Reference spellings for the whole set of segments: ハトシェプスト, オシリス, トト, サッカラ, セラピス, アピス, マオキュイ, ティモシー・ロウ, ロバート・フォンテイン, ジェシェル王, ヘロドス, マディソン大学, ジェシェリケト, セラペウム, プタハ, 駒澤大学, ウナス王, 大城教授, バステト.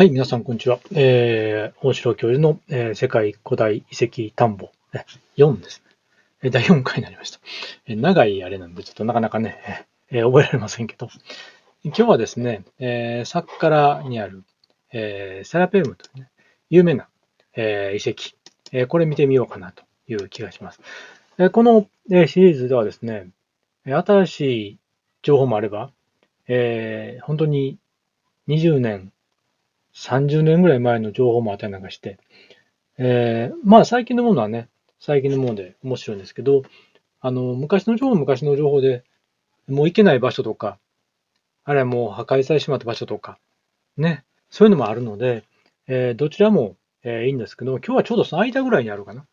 はい、皆さん、こんにちは。大城教授の、世界古代遺跡探訪4ですね。第4回になりました。長いあれなんで、ちょっとなかなかね、覚えられませんけど、今日はですね、サッカラにある、セラペウムという、ね、有名な、遺跡、これ見てみようかなという気がします。この、シリーズではですね、新しい情報もあれば、本当に20年、30年ぐらい前の情報もあったりなんかして、まあ最近のものはね、最近のもので面白いんですけど、昔の情報で、もう行けない場所とか、あれはもう破壊されてしまった場所とか、ね、そういうのもあるので、どちらも、いいんですけど、今日はちょうどその間ぐらいにあるかな。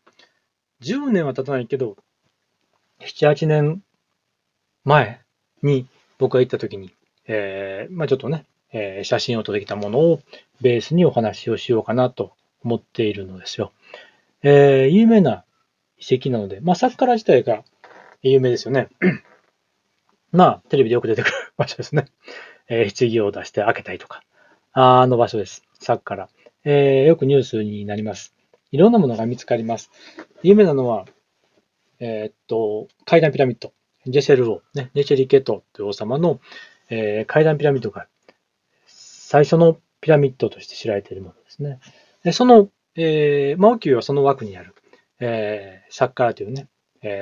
10年は経たないけど、7、8年前に僕が行った時に、まあちょっとね、写真を撮ってきたものをベースにお話をしようかなと思っているのですよ。有名な遺跡なので、まあ、サッカラ自体が有名ですよね。まあ、テレビでよく出てくる場所ですね。棺を出して開けたりとか、あの場所です。サッカラ。よくニュースになります。いろんなものが見つかります。有名なのは、階段ピラミッド。ジェシェル王、ね、ジェシェリケトという王様の、階段ピラミッドがある。最初のピラミッドとして知られているものですね。でその、マオキュイはその枠にある、サッカラというね、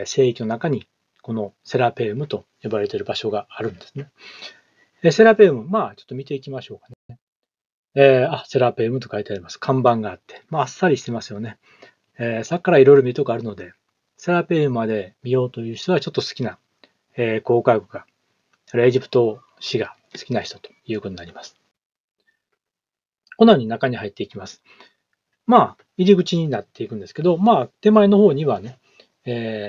聖域の中に、このセラペウムと呼ばれている場所があるんですね。セラペウム、まあ、ちょっと見ていきましょうかね。セラペウムと書いてあります。看板があって、まあ、あっさりしてますよね。サッカラいろいろ見るとこあるので、セラペウムまで見ようという人はちょっと好きな、航海国が、それはエジプト史が好きな人ということになります。このように中に入っていきます。まあ、入り口になっていくんですけど、まあ、手前の方にはね、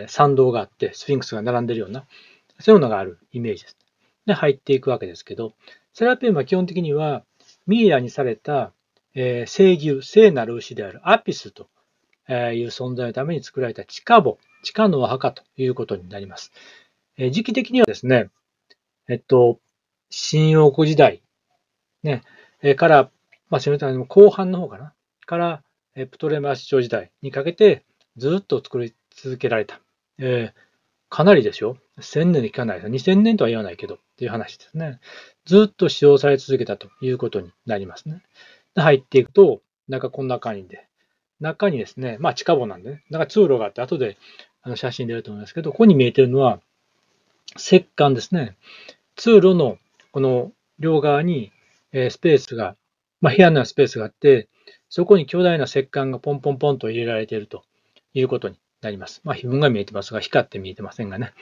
参道があって、スフィンクスが並んでるような、そういうのがあるイメージです。で、入っていくわけですけど、セラペウムは基本的には、ミイラにされた、聖なる牛であるアピスという存在のために作られた地下墓、地下のお墓ということになります。時期的にはですね、新王国時代、ね、から、まあ、その後半の方かな。から、プトレマイス朝時代にかけて、ずっと作り続けられた。かなりですよ。1000年にかないです。2000年とは言わないけど、っていう話ですね。ずっと使用され続けたということになりますね。で入っていくと、中こんな感じで。中にですね、まあ、地下墓なんでね。なんか通路があって、後で写真出ると思いますけど、ここに見えてるのは、石棺ですね。通路の、この両側に、スペースが、まあ、部屋のようなスペースがあって、そこに巨大な石棺がポンポンポンと入れられているということになります。まあ、碑文が見えてますが、光って見えてませんがね、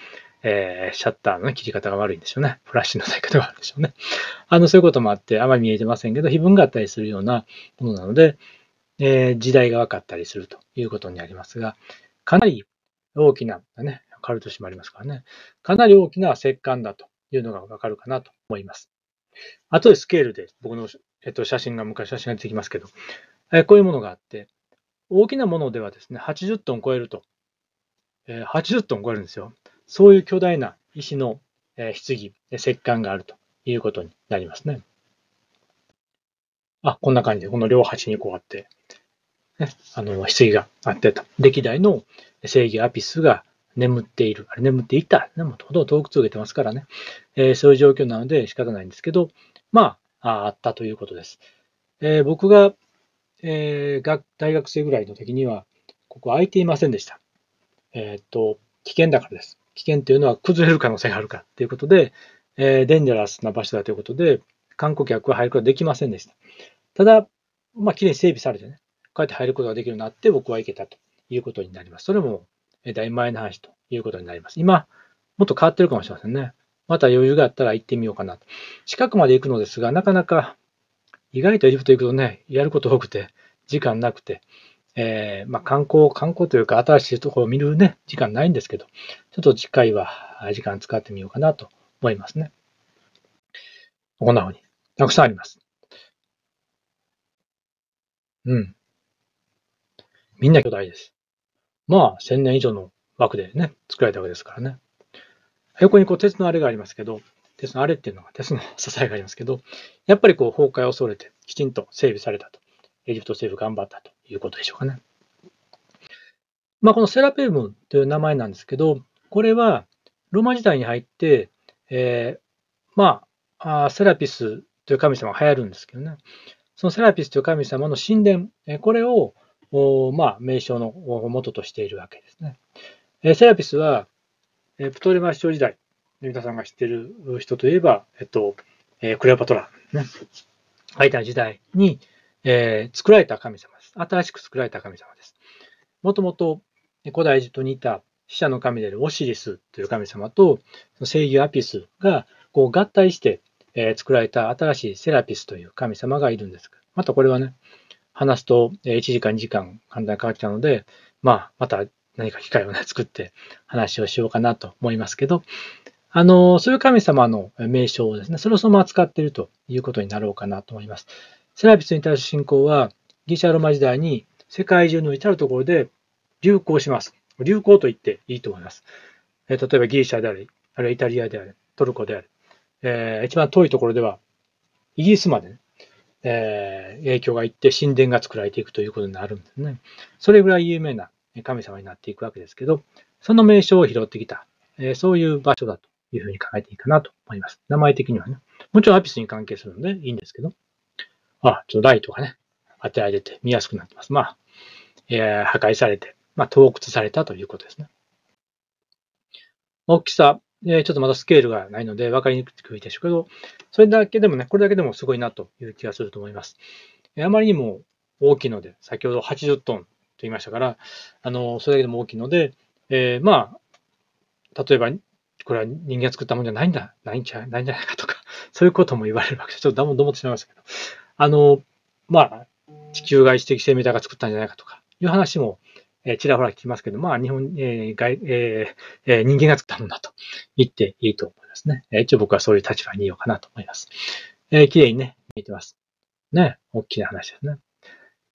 シャッターの、ね、切り方が悪いんでしょうね。フラッシュの使い方が悪いんでしょうね。そういうこともあって、あまり見えてませんけど、碑文があったりするようなものなので、時代が分かったりするということになりますが、かなり大きな、ね、カルト史もありますからね、かなり大きな石棺だというのが分かるかなと思います。あとでスケールで僕の写真が出てきますけど、こういうものがあって、大きなものではですね、80トン超えると、80トン超えるんですよ。そういう巨大な石の、棺、石棺があるということになりますね。あ、こんな感じで、この両端にこうあって、ね、棺があってと、歴代の聖域アピスが眠っている、あれ眠っていた、ね、もうどんどん洞窟を受けてますからね、そういう状況なので仕方ないんですけど、まあ、あったということです。僕が、大学生ぐらいの時には、ここ空いていませんでした。危険だからです。危険というのは崩れる可能性があるからということで、デンジャラスな場所だということで、観光客は入ることはできませんでした。ただ、まあ、きれいに整備されてね、こうやって入ることができるようになって、僕は行けたということになります。それも、大前の話ということになります。今、もっと変わってるかもしれませんね。また余裕があったら行ってみようかなと。近くまで行くのですが、なかなか、意外とエジプト行くとね、やること多くて、時間なくて、まあ観光というか、新しいところを見るね、時間ないんですけど、ちょっと次回は時間使ってみようかなと思いますね。こんなふうに、たくさんあります。うん。みんな巨大です。まあ、1000年以上の枠でね、作られたわけですからね。横にこう鉄のあれがありますけど、鉄のあれっていうのが鉄の支えがありますけど、やっぱりこう崩壊を恐れて、きちんと整備されたと。エジプト政府頑張ったということでしょうかね。まあ、このセラペウムという名前なんですけど、これはローマ時代に入って、セラピスという神様が流行るんですけどね。そのセラピスという神様の神殿、これを、名称の元としているわけですね。セラピスは、プトレマイ朝時代、皆さんが知っている人といえば、クレオパトラ、ね、アイタの時代に、作られた神様です。新しく作られた神様です。もともと古代エジプトにいた死者の神であるオシリスという神様と、聖牛アピスがこう合体して作られた新しいセラピスという神様がいるんです。またこれはね、話すと1時間、2時間簡単に変わってきたので、また何か機会をね、作って話をしようかなと思いますけど、そういう神様の名称をですね、それをそのまま使っているということになろうかなと思います。セラピスに対する信仰は、ギリシャ・ローマ時代に世界中の至るところで流行します。流行と言っていいと思います。例えばギリシャであり、あるいはイタリアであり、トルコであり、一番遠いところでは、イギリスまで、ね影響がいって神殿が作られていくということになるんですね。それぐらい有名な神様になっていくわけですけど、その名称を拾ってきた、そういう場所だというふうに考えていいかなと思います。名前的にはね。もちろんアピスに関係するのでいいんですけど、ちょっとライトがね、当てられて見やすくなってます。破壊されて、盗掘されたということですね。大きさ、ちょっとまだスケールがないので分かりにくいでしょうけど、それだけでもね、これだけでもすごいなという気がすると思います。あまりにも大きいので、先ほど80トンと言いましたから、それだけでも大きいので、例えば、これは人間が作ったものじゃないんじゃないかとか、そういうことも言われるわけです。ちょっとどもっとしましたけど、地球外知的生命体が作ったんじゃないかとか、いう話も、ちらほら聞きますけど、人間が作ったものだと言っていいと思いますね。一応僕はそういう立場にいようかなと思います。綺麗にね、見えてます。ね、大きな話ですね。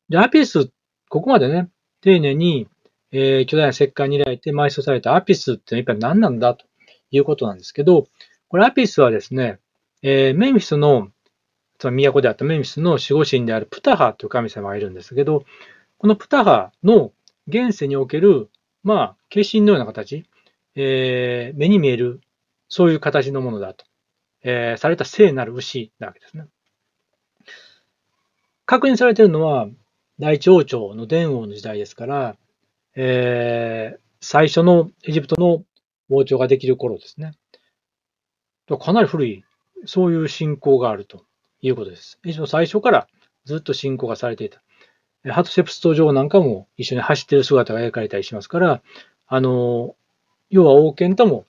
で、アピス、ここまでね、丁寧に、巨大な石棺に入れられて埋葬されたアピスってのは一体何なんだということなんですけど、これアピスはですね、メンフィスの、その都であったメンフィスの守護神であるプタハという神様がいるんですけど、このプタハの現世における、化身のような形、目に見える、そういう形のものだと。された聖なる牛なわけですね。確認されているのは、第一王朝の伝王の時代ですから、最初のエジプトの王朝ができる頃ですね。かなり古い、そういう信仰があるということです。エジプト最初からずっと信仰がされていた。ハトシェプスト城なんかも一緒に走っている姿が描かれたりしますから、要は王権とも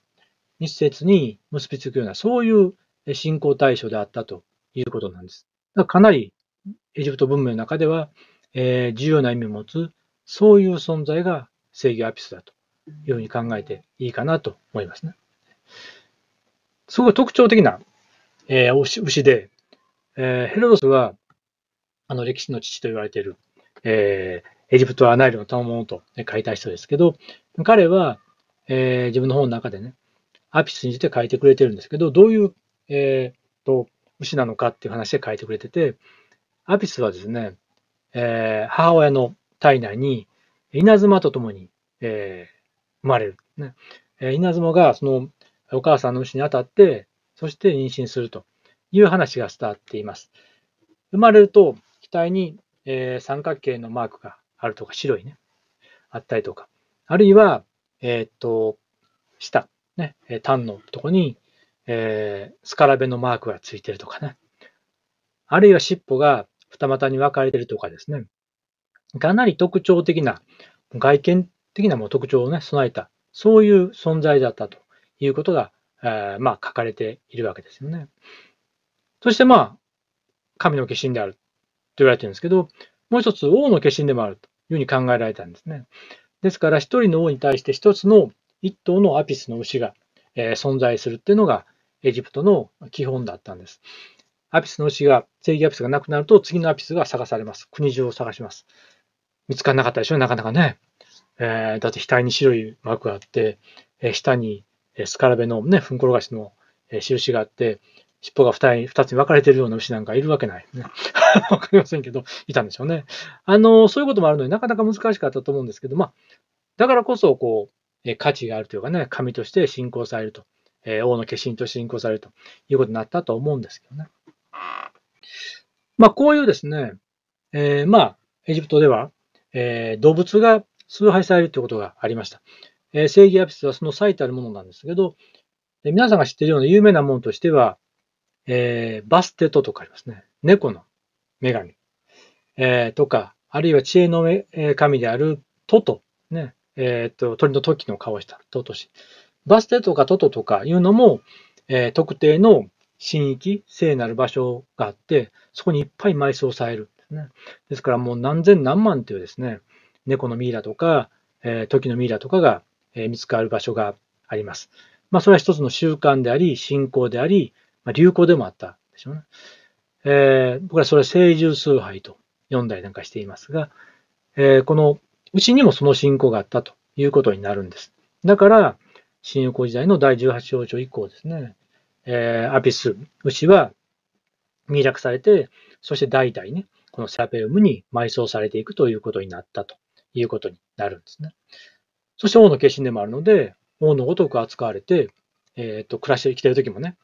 密接に結びつくような、そういう信仰対象であったということなんです。かなりエジプト文明の中では、重要な意味を持つ、そういう存在が聖牛アピスだというふうに考えていいかなと思いますね。すごい特徴的な、牛で、ヘロドスは歴史の父と言われている、エジプトはナイルの賜物と書いた人ですけど、彼は、自分の本の中でね、アピスについて書いてくれてるんですけど、どういう、牛なのかっていう話で書いてくれてて、アピスはですね、母親の体内に稲妻とともに、生まれる、ね。稲妻がそのお母さんの牛に当たって、そして妊娠するという話が伝わっています。生まれると、額に、三角形のマークがあるとか、白いね、あったりとか、あるいは、下、ね、単のとこに、スカラベのマークがついてるとかね、あるいは尻尾が二股に分かれてるとかですね、かなり特徴的な、外見的なも特徴をね、備えた、そういう存在だったということが、書かれているわけですよね。そして神の化身である。と言われてるんですけど、もう一つ王の化身でもあるというふうに考えられたんですね。ですから、一人の王に対して一つの一頭のアピスの牛が存在するっていうのがエジプトの基本だったんです。アピスの牛が、正義アピスがなくなると次のアピスが探されます。国中を探します。見つからなかったでしょ、なかなかね。だって額に白い膜があって、下にスカラベのね、ふんころがしの印があって、尻尾が2つに分かれているような牛なんかいるわけない。わかりませんけど、いたんでしょうね。そういうこともあるので、なかなか難しかったと思うんですけど、まあ、だからこそ、こう、価値があるというかね、神として信仰されると、王の化身として信仰されるということになったと思うんですけどね。まあ、こういうですね、まあ、エジプトでは、動物が崇拝されるということがありました。正義アピスはその最たるものなんですけど、皆さんが知っているような有名なものとしては、バステトとかありますね。猫の女神、とか、あるいは知恵の神であるトト、ね、鳥の時の顔をしたトトシ。バステとかトトとかいうのも、特定の神域、聖なる場所があって、そこにいっぱい埋葬されるんですね。ですからもう何千何万というですね、猫のミイラとか、時のミイラとかが見つかる場所があります。まあそれは一つの習慣であり、信仰であり、流行でもあったでしょうね。僕らそれ聖獣崇拝と呼んだりなんかしていますが、このうちにもその信仰があったということになるんです。だから、新王国時代の第18王朝以降ですね、アピス、牛は魅落されて、そして代々ね、このセラペウムに埋葬されていくということになったということになるんですね。そして王の化身でもあるので、王のごとく扱われて、暮らして生きている時もね、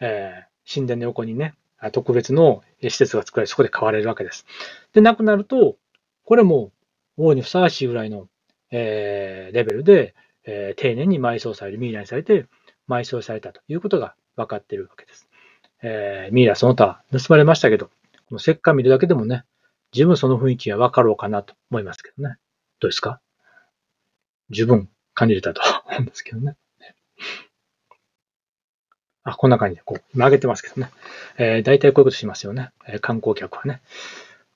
神殿の横にね、特別の施設が作られ、そこで飼われるわけです。で、亡くなると、これも王にふさわしいぐらいの、レベルで、丁寧に埋葬される、ミイラにされて埋葬されたということが分かっているわけです。ミイラその他盗まれましたけど、この石棺見るだけでもね、十分その雰囲気が分かろうかなと思いますけどね。どうですか？十分感じれたと思うんですけどね。あ、こんな感じで、こう、今上げてますけどね。大体こういうことしますよね。観光客はね。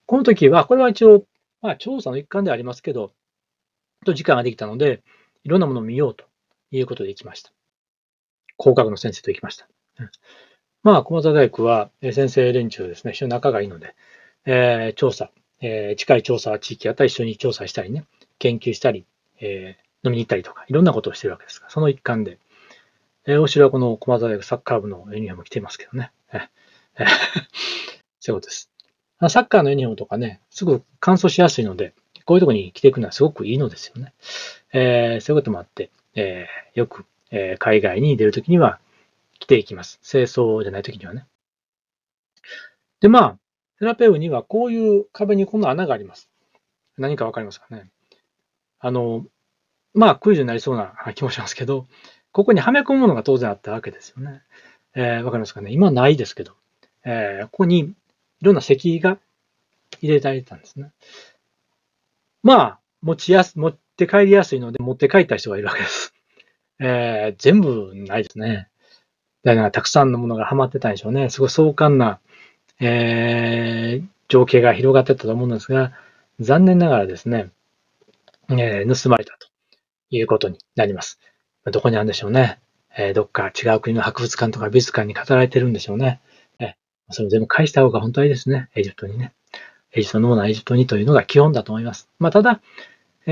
この時は、これは一応、まあ、調査の一環ではありますけど、と時間ができたので、いろんなものを見ようということで行きました。工学の先生と行きました。まあ、駒澤大学は、先生連中ですね、非常に仲がいいので、調査、近い調査地域あったら一緒に調査したりね、研究したり、飲みに行ったりとか、いろんなことをしてるわけですが、その一環で、お城はこの駒澤大学サッカー部のユニフォーム着てますけどね。そういうことです。サッカーのユニフォームとかね、すぐ乾燥しやすいので、こういうところに着ていくのはすごくいいのですよね。そういうこともあって、よく、海外に出るときには着ていきます。清掃じゃないときにはね。で、まあ、セラペウにはこういう壁にこんな穴があります。何かわかりますかね。まあ、クイズになりそうな気もしますけど、ここにはめ込むものが当然あったわけですよね。わかりますかね。今ないですけど、ここにいろんな石が入れられてたんですね。まあ、持って帰りやすいので、持って帰った人がいるわけです。全部ないですね。だからたくさんのものがはまってたんでしょうね。すごい壮観な、情景が広がってたと思うんですが、残念ながらですね、盗まれたということになります。どこにあるんでしょうね。どっか違う国の博物館とか美術館に語られてるんでしょうね。それを全部返した方が本当にですね、エジプトにね。エジプトのものはエジプトにというのが基本だと思います。まあ、ただ、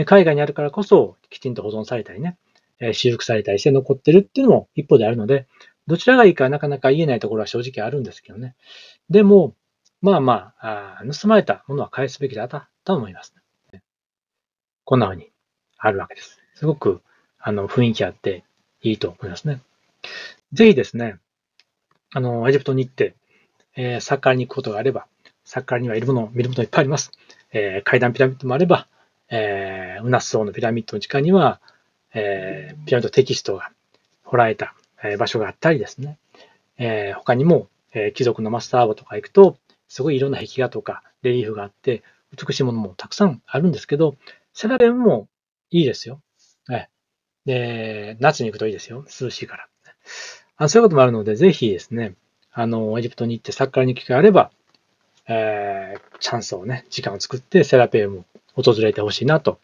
海外にあるからこそきちんと保存されたりね、修復されたりして残ってるっていうのも一方であるので、どちらがいいかなかなか言えないところは正直あるんですけどね。でも、まあまあ、盗まれたものは返すべきだったと思います。こんな風にあるわけです。すごく、雰囲気あっていいと思いますね。ぜひですね、エジプトに行って、サッカーに行くことがあれば、サッカーにはいるもの、見るものいっぱいあります。階段ピラミッドもあれば、ウナス王のピラミッドの地下には、ピラミッドテキストが彫られた場所があったりですね、他にも、貴族のマスターボとか行くと、すごいいろんな壁画とかレリーフがあって、美しいものもたくさんあるんですけど、セラペウムもいいですよ。夏に行くといいですよ。涼しいから。そういうこともあるので、ぜひですね、エジプトに行ってサッカーに行く機会があれば、チャンスをね、時間を作ってセラペウムを訪れてほしいなと、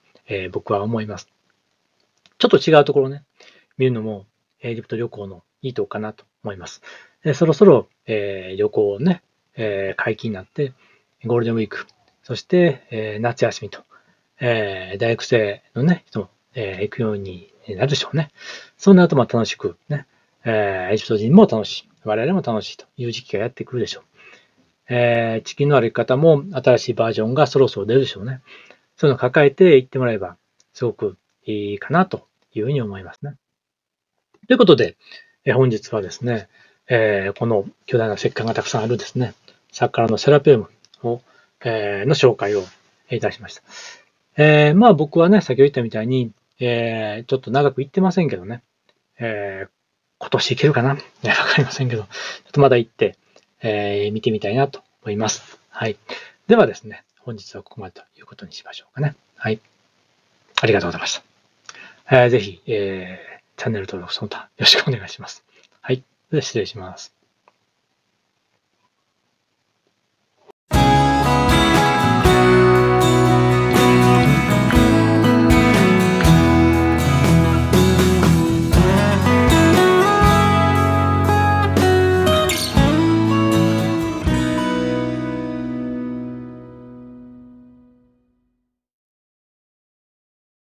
僕は思います。ちょっと違うところをね、見るのもエジプト旅行のいいとこかなと思います。そろそろ、旅行をね、解禁になって、ゴールデンウィーク、そして、夏休みと、大学生のね、人も行くようになるでしょうね。そうなるとまあ楽しくね、エジプト人も楽しい、我々も楽しいという時期がやってくるでしょう。地球の歩き方も新しいバージョンがそろそろ出るでしょうね。そういうのを抱えていってもらえばすごくいいかなというふうに思いますね。ということで、本日はですね、この巨大な石棺がたくさんあるですね、サッカラのセラピウムを、の紹介をいたしました。まあ僕はね、先ほど言ったみたいに、ちょっと長く言ってませんけどね、今年いけるかな？わかりませんけど、ちょっとまだ行って、見てみたいなと思います。はい。ではですね、本日はここまでということにしましょうかね。はい。ありがとうございました。ぜひ、チャンネル登録その他よろしくお願いします。はい。では失礼します。